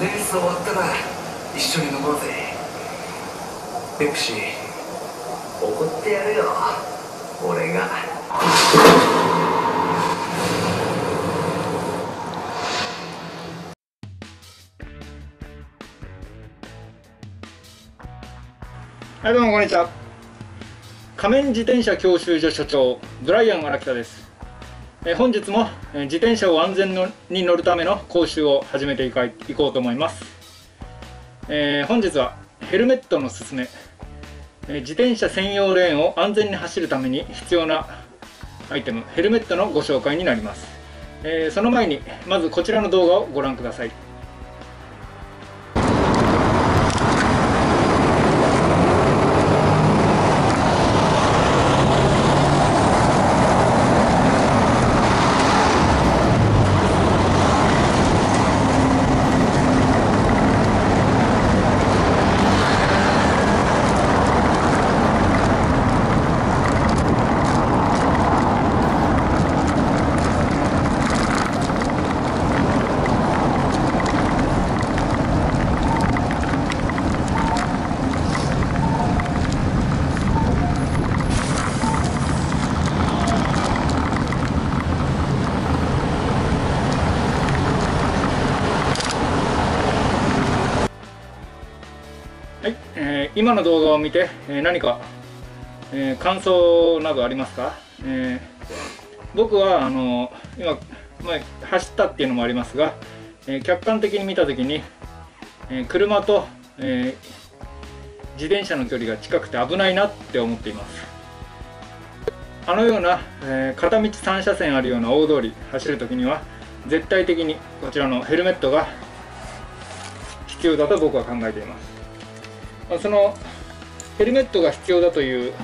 レース終わったら一緒に飲もうぜ。ペプシー怒ってやるよ俺が。はい、どうもこんにちは。仮面自転車教習所所長ブライアン荒北です。本日も自転車を安全に乗るための講習を始めていこうと思います。本日はヘルメットのすすめ、自転車専用レーンを安全に走るために必要なアイテムヘルメットのご紹介になります。その前にまずこちらの動画をご覧ください。はい、今の動画を見て、何か、感想などありますか？僕は今、走ったっていうのもありますが、客観的に見た時に、車と、自転車の距離が近くて危ないなって思っています。あのような、片道3車線あるような大通り走る時には絶対的にこちらのヘルメットが必要だと僕は考えています。そのヘルメットが必要だという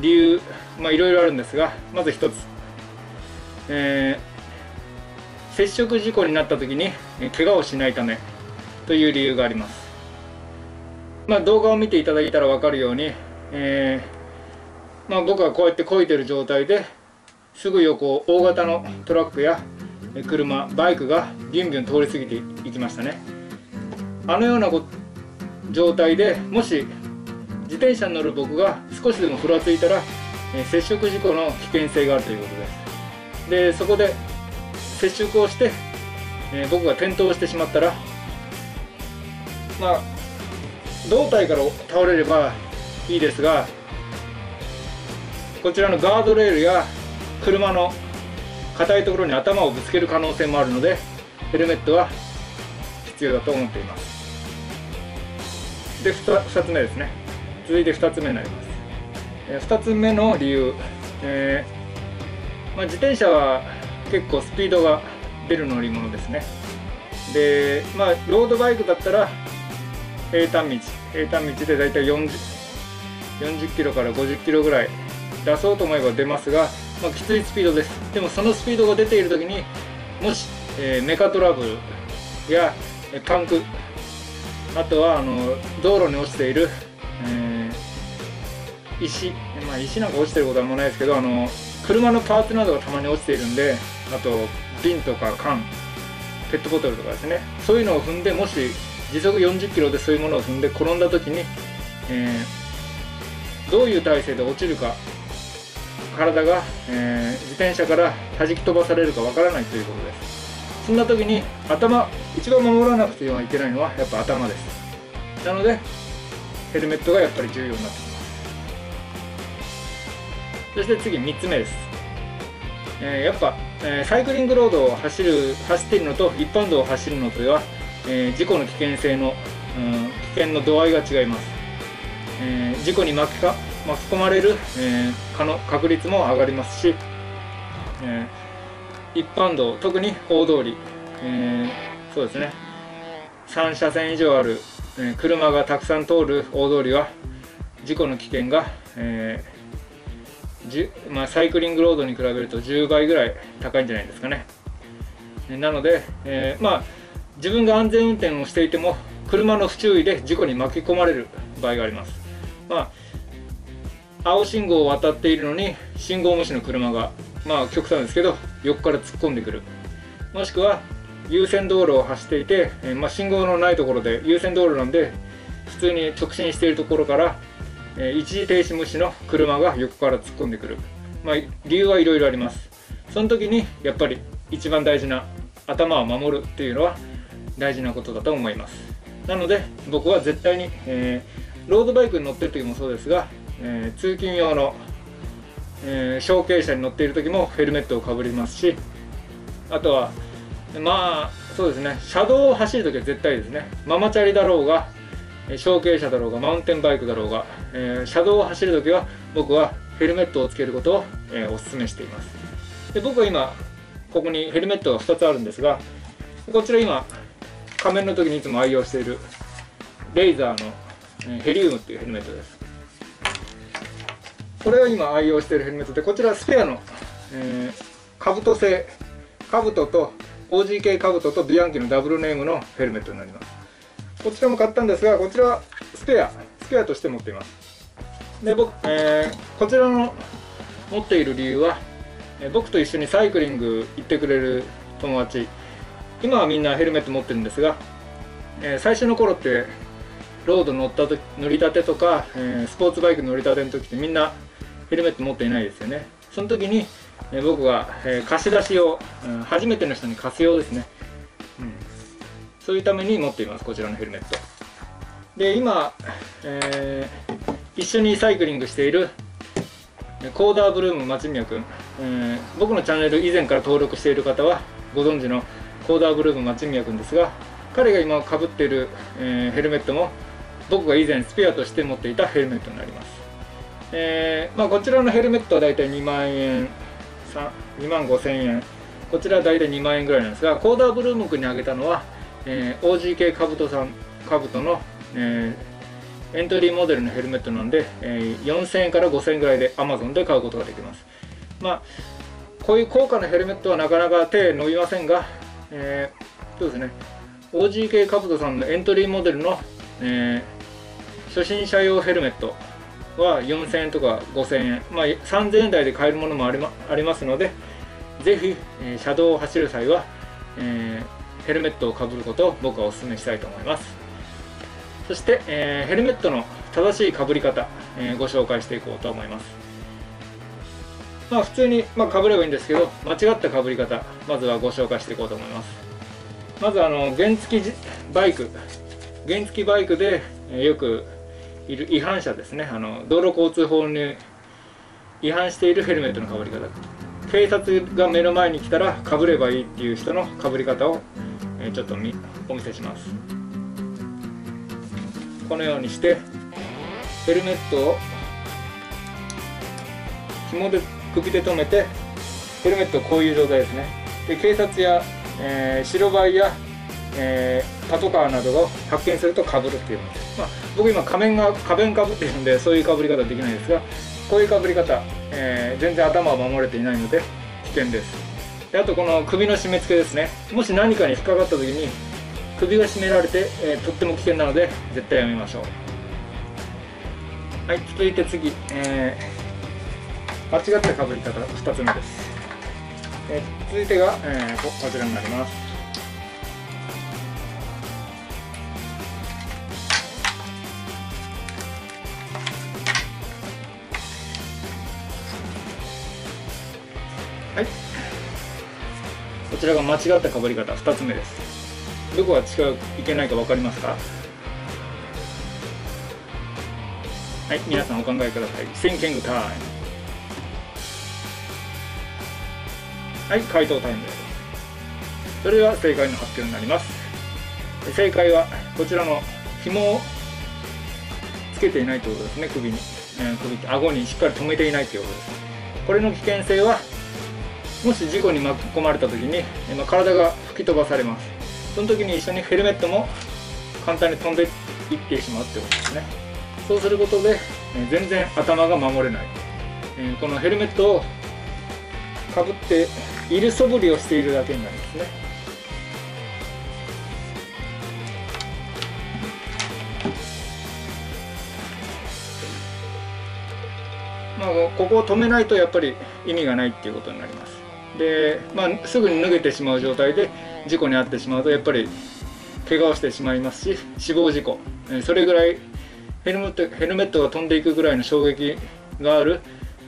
理由、いろいろあるんですが、まず1つ、接触事故になった時に怪我をしないためという理由があります。動画を見ていただいたら分かるように、僕はこうやって漕いでる状態ですぐ横を大型のトラックや車、バイクがビュンビュン通り過ぎていきましたね。あのような状態でもし自転車に乗る僕が少しでもふらついたら、接触事故の危険性があるということです。でそこで接触をして、僕が転倒してしまったら、胴体から倒れればいいですが、こちらのガードレールや車の硬いところに頭をぶつける可能性もあるので、ヘルメットは必要だと思っています。で2つ目ですね。続いて2つ目になります。2つ目の理由、自転車は結構スピードが出る乗り物ですね。でロードバイクだったら平坦道でだいたい40キロから50キロぐらい出そうと思えば出ますが、きついスピードです。でもそのスピードが出ている時にもし、メカトラブルやパンク、あとは道路に落ちている、石、石なんか落ちてることはあんまないですけど、車のパーツなどがたまに落ちているんで、あと瓶とか缶、ペットボトルとかですね、そういうのを踏んで、もし時速40キロでそういうものを踏んで転んだ時に、どういう体勢で落ちるか、体が、自転車から弾き飛ばされるかわからないということです。そんな時に頭、一番守らなくてはいけないのはやっぱ頭です。なのでヘルメットがやっぱり重要になってきます。そして次3つ目です。やっぱ、サイクリングロードを走っているのと一般道を走るのとでは、事故の危険性の、危険の度合いが違います。事故に巻き込まれる、確率も上がりますし、一般道、特に大通り、そうですね、3車線以上ある、車がたくさん通る大通りは事故の危険が、サイクリングロードに比べると10倍ぐらい高いんじゃないですかね。なので、自分が安全運転をしていても車の不注意で事故に巻き込まれる場合があります。青信号を渡っているのに信号無視の車が、極端ですけど横から突っ込んでくる、もしくは、優先道路を走っていて、信号のないところで優先道路なんで普通に直進しているところから、一時停止無視の車が横から突っ込んでくる、理由はいろいろあります。その時にやっぱり一番大事な頭を守るっていうのは大事なことだと思います。なので僕は絶対に、ロードバイクに乗ってる時もそうですが、通勤用の、小径車に乗っている時もヘルメットをかぶりますし、あとはそうですね、車道を走る時は絶対ですね、ママチャリだろうが小径車だろうがマウンテンバイクだろうが、車道を走る時は僕はヘルメットをつけることを、おすすめしています。で、僕は今ここにヘルメットが2つあるんですが、こちら今仮面の時にいつも愛用しているレイザーの、ヘリウムっていうヘルメットです。これは今愛用しているヘルメットで、こちらスペアの、兜製兜と OGK 兜とビアンキのダブルネームのヘルメットになります。こちらも買ったんですが、こちらはスペアとして持っています。で、僕、こちらの持っている理由は、僕と一緒にサイクリング行ってくれる友達、今はみんなヘルメット持ってるんですが、最初の頃ってロード乗り立てとか、スポーツバイク乗り立ての時ってみんなヘルメット持っていないですよね。その時に、僕が、貸し出しを、初めての人に貸す用ですね、そういうために持っています、こちらのヘルメットで。今、一緒にサイクリングしているコーダーブルーム町宮君、僕のチャンネル以前から登録している方はご存知のコーダーブルーム町宮君ですが、彼が今かぶっている、ヘルメットも僕が以前スペアとして持っていたヘルメットになります。こちらのヘルメットはだいたい2万円、2万5千円、こちらはだいたい2万円ぐらいなんですが、コーダーブルーム君にあげたのは、OGK 兜の、エントリーモデルのヘルメットなんで、4000円から5000円ぐらいで Amazon で買うことができます。こういう高価なヘルメットはなかなか手伸びませんが、そうですね、OGK 兜さんのエントリーモデルの、初心者用ヘルメットは4000円とか5000円、3000円台で買えるものもありますので、ぜひ、車道を走る際は、ヘルメットをかぶることを僕はお勧めしたいと思います。そして、ヘルメットの正しいかぶり方、ご紹介していこうと思います。普通に、かぶればいいんですけど、間違ったかぶり方まずはご紹介していこうと思います。まず原付バイクでよくいる違反者ですね、道路交通法に違反しているヘルメットのかぶり方、警察が目の前に来たらかぶればいいっていう人のかぶり方をちょっとお見せします。このようにしてヘルメットを紐で首で留めて、ヘルメットはこういう状態ですね。で、警察や白バイや、パトカーなどを発見するとかぶるっていうものです。僕今仮面かぶっているのでそういうかぶり方はできないですが、こういうかぶり方、全然頭を守れていないので危険です。で、あとこの首の締め付けですね、もし何かに引っかかった時に首が締められて、とっても危険なので絶対やめましょう。はい、続いて次、間違ったかぶり方2つ目です。続いてが、こちらになります。はい、こちらが間違ったかぶり方2つ目です。どこが違ういけないか分かりますか？はい、皆さんお考えください。Thinking time。はい、回答タイムです。それでは正解の発表になります。正解はこちらの紐をつけていないということですね、首に、顎にしっかり留めていないということです。これの危険性は、もし事故に巻き込まれた時に、体が吹き飛ばされます。その時に一緒にヘルメットも簡単に飛んでいってしまうということですね。そうすることで、全然頭が守れない。このヘルメットをかぶっている素振りをしているだけになりますね。ここを止めないとやっぱり意味がないっていうことになります。で、すぐに脱げてしまう状態で事故に遭ってしまうとやっぱり怪我をしてしまいますし、死亡事故、それぐらいヘルメットが飛んでいくぐらいの衝撃がある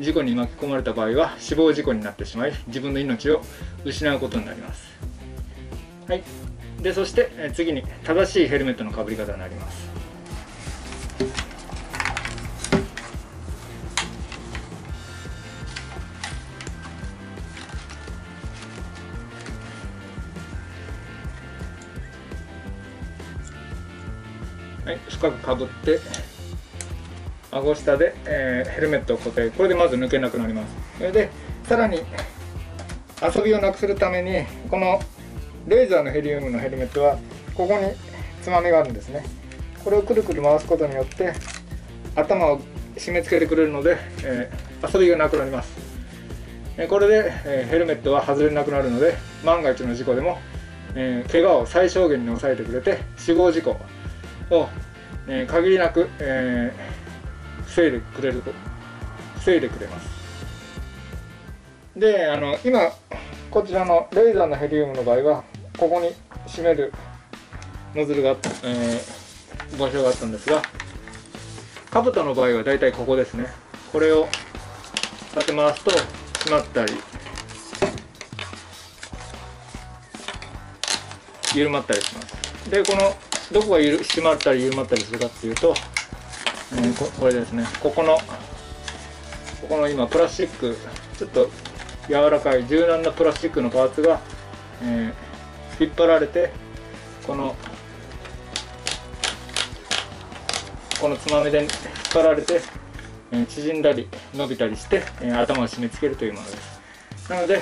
事故に巻き込まれた場合は死亡事故になってしまい、自分の命を失うことになります。はい、でそして次に正しいヘルメットのかぶり方になります。はい、深くかぶって顎下で、ヘルメットを固定、これでまず抜けなくなります。それでさらに遊びをなくするためにこのレーザーのヘリウムのヘルメットはここにつまみがあるんですね。これをくるくる回すことによって頭を締め付けてくれるので、遊びがなくなります。これで、ヘルメットは外れなくなるので万が一の事故でも、怪我を最小限に抑えてくれて死亡事故を、限りなく、防いでくれます。で、今こちらのレーザーのヘリウムの場合はここに締めるノズルが、場所があったんですが、カブトの場合はだいたいここですね。これを立て回すと閉まったり緩まったりします。でこのどこが締まったり緩まったりするかっていうと、これですね。ここの今プラスチック、ちょっと柔らかい柔軟なプラスチックのパーツが、引っ張られてこのつまみで引っ張られて、縮んだり伸びたりして、頭を締め付けるというものです。なので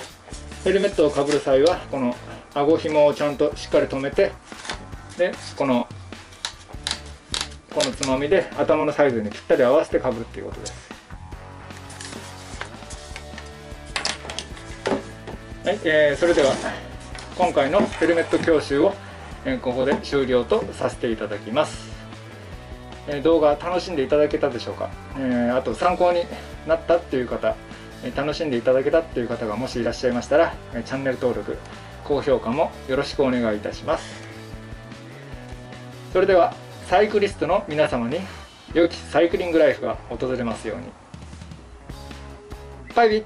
ヘルメットをかぶる際はこの顎紐をちゃんとしっかり留めて、でこのつまみで頭のサイズにぴったり合わせてかぶるということです。はい、それでは今回のヘルメット教習を、ここで終了とさせていただきます。動画楽しんでいただけたでしょうか。あと参考になったっていう方、楽しんでいただけたっていう方がもしいらっしゃいましたら、チャンネル登録高評価もよろしくお願いいたします。それではサイクリストの皆様に良きサイクリングライフが訪れますように。バイビー。